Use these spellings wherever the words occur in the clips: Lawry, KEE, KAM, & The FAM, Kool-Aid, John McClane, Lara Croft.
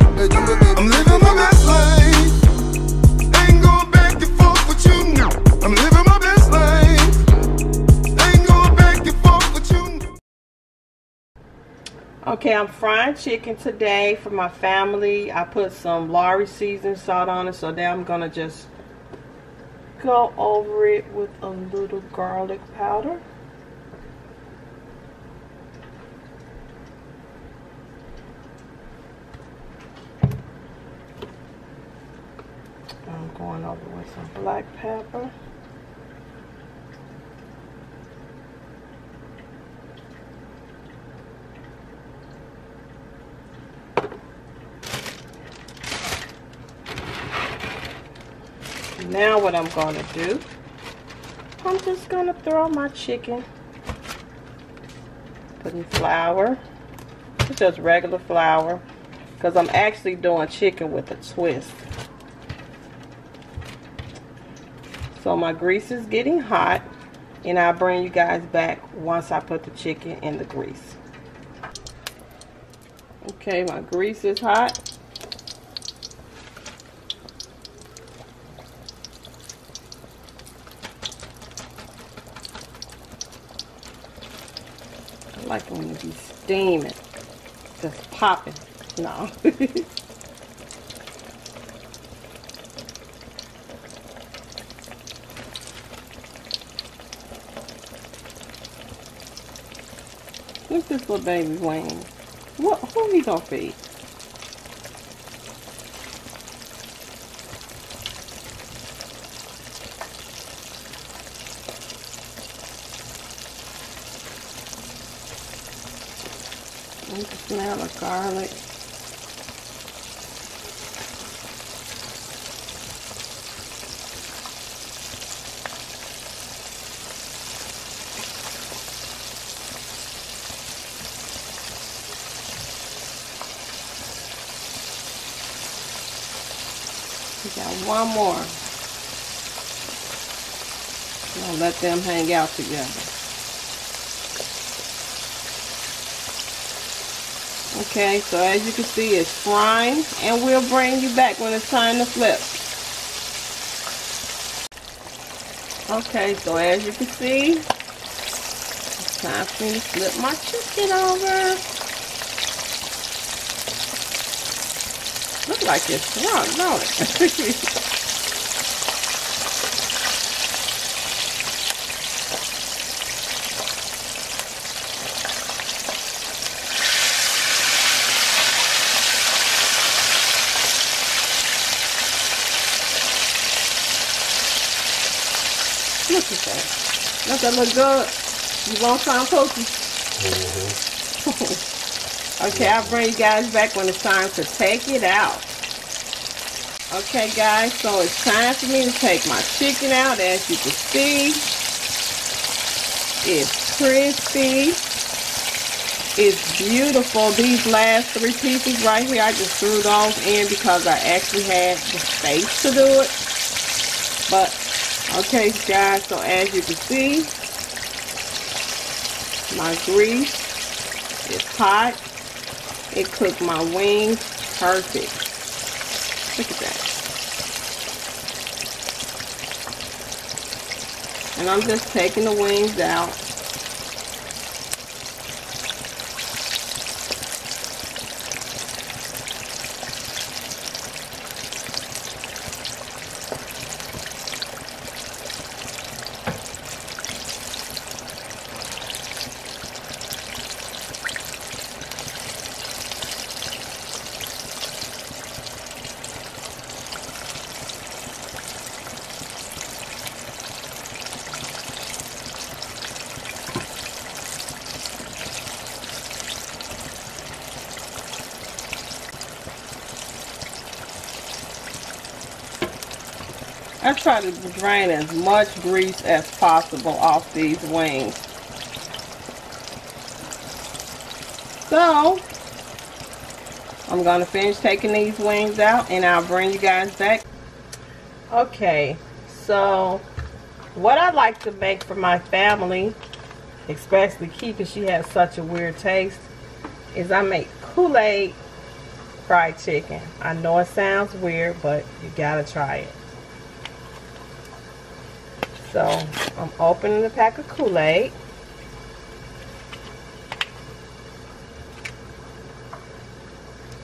I'm living my best life. Ain't going back and forth with you now. I'm living my best life. Ain't going back and forth with you now. Okay, I'm frying chicken today for my family. I put some Lawry seasoning salt on it, so now I'm going to just go over it with a little garlic powder. I'm going over with some black pepper. Now what I'm going to do, I'm just going to throw my chicken, putting flour, it's just regular flour, because I'm actually doing chicken with a twist. So my grease is getting hot, and I'll bring you guys back once I put the chicken in the grease. Okay, my grease is hot. I like when it be steaming, just popping. No. Look at this little baby wing. What? Who are we gonna feed? I can smell the garlic. We got one more. Don't let them hang out together. Okay, so as you can see, it's frying, and we'll bring you back when it's time to flip. Okay, so as you can see, it's time for me to flip my chicken over. Looks like it's wrong, don't it? Look at that. Does that look good? You want some cookies? Mm-hmm. Okay, I'll bring you guys back when it's time to take it out. Okay, guys, so it's time for me to take my chicken out. As you can see, it's crispy. It's beautiful. These last three pieces right here, I just threw those in because I actually had the space to do it. But okay, guys, so as you can see, my grease is hot. It cooked my wings perfect. Look at that. And I'm just taking the wings out. I try to drain as much grease as possible off these wings. So, I'm going to finish taking these wings out and I'll bring you guys back. Okay, so what I like to make for my family, especially Key, because she has such a weird taste, is I make Kool-Aid fried chicken. I know it sounds weird, but you gotta try it. So I'm opening the pack of Kool-Aid.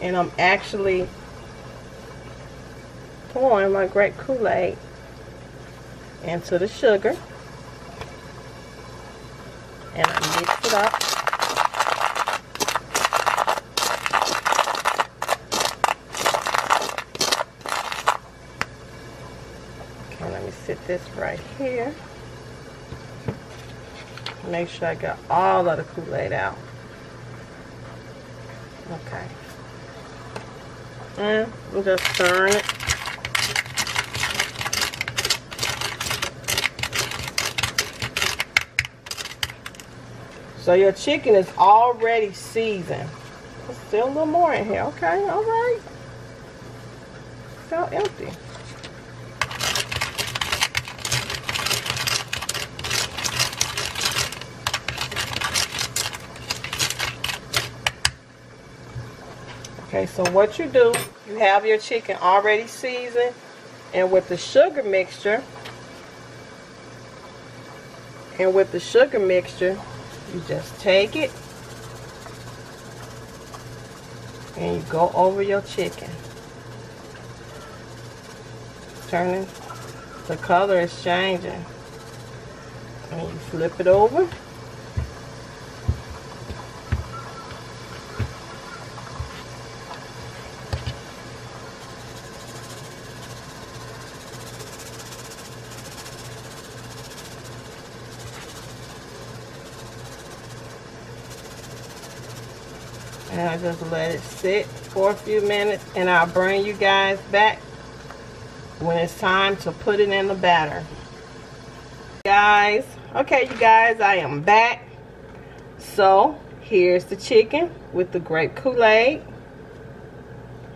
And I'm actually pouring my grape Kool-Aid into the sugar. And I mix it up. Okay, let me sit this right here. Make sure I got all of the Kool-Aid out. Okay. And I'm just stirring it. So your chicken is already seasoned. There's still a little more in here. Okay, all right. It's all empty. Okay, so what you do, you have your chicken already seasoned, and with the sugar mixture, you just take it and you go over your chicken. Turning, the color is changing. And you flip it over. And I just let it sit for a few minutes, and I'll bring you guys back when it's time to put it in the batter. Guys, okay, you guys, I am back. So here's the chicken with the grape Kool-Aid.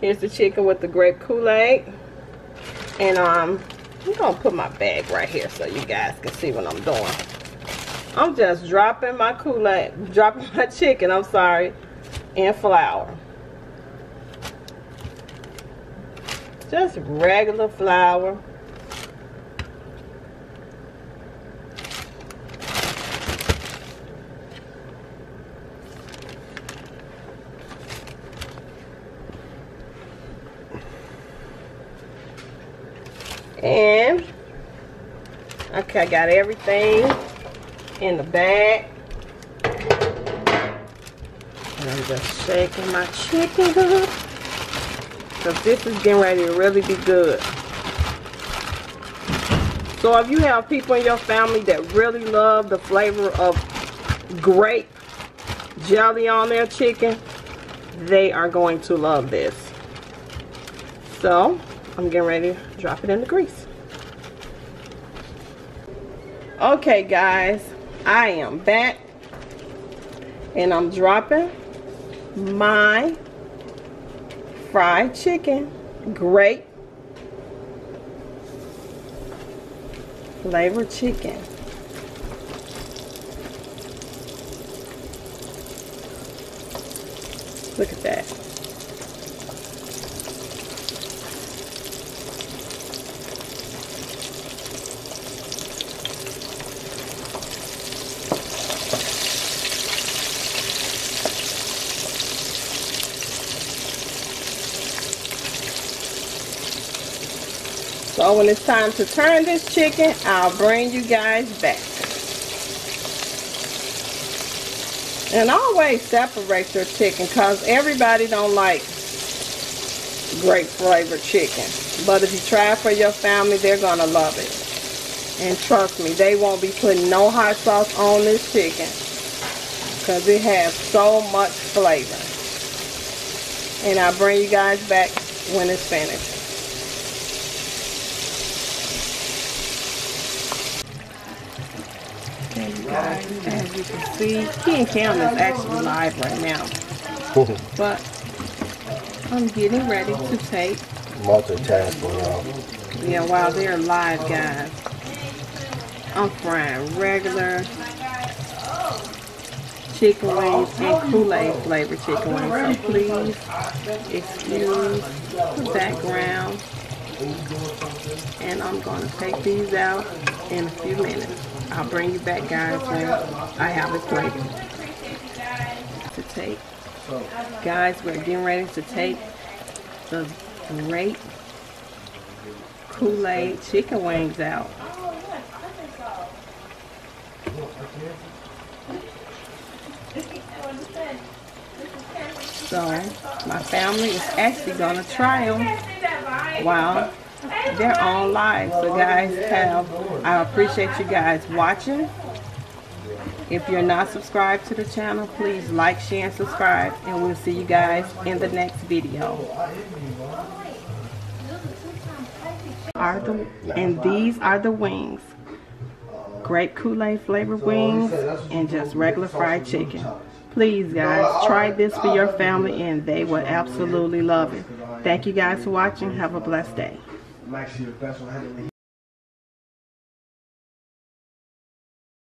And I'm gonna put my bag right here so you guys can see what I'm doing. I'm just dropping my Kool-Aid, dropping my chicken and flour. Just regular flour. And okay, I got everything in the bag. And I'm just shaking my chicken up, because this is getting ready to really be good. So if you have people in your family that really love the flavor of grape jelly on their chicken, they are going to love this. So I'm getting ready to drop it in the grease. Okay guys, I am back, and I'm dropping my fried chicken grape flavored chicken. Look at that. So when it's time to turn this chicken, I'll bring you guys back. And always separate your chicken, because everybody don't like grape flavored chicken. But if you try it for your family, they're going to love it. And trust me, they won't be putting no hot sauce on this chicken, because it has so much flavor. And I'll bring you guys back when it's finished. As you can see, King Cam is actually live right now. But I'm getting ready to take multitasking. Yeah, while they're live, guys, I'm frying regular chicken wings and Kool-Aid flavored chicken wings. So please excuse the background. And I'm going to take these out in a few minutes. I'll bring you back, guys, when I have it plated to take. Guys, we're getting ready to take the great Kool-Aid chicken wings out. So my family is actually going to try them while they're on live. So guys, I appreciate you guys watching. If you're not subscribed to the channel, please like, share, and subscribe. And we'll see you guys in the next video. And these are the wings. Grape Kool-Aid flavored wings and just regular fried chicken. Please, guys, try this for your family and they will absolutely love it. Thank you guys for watching. Have a blessed day.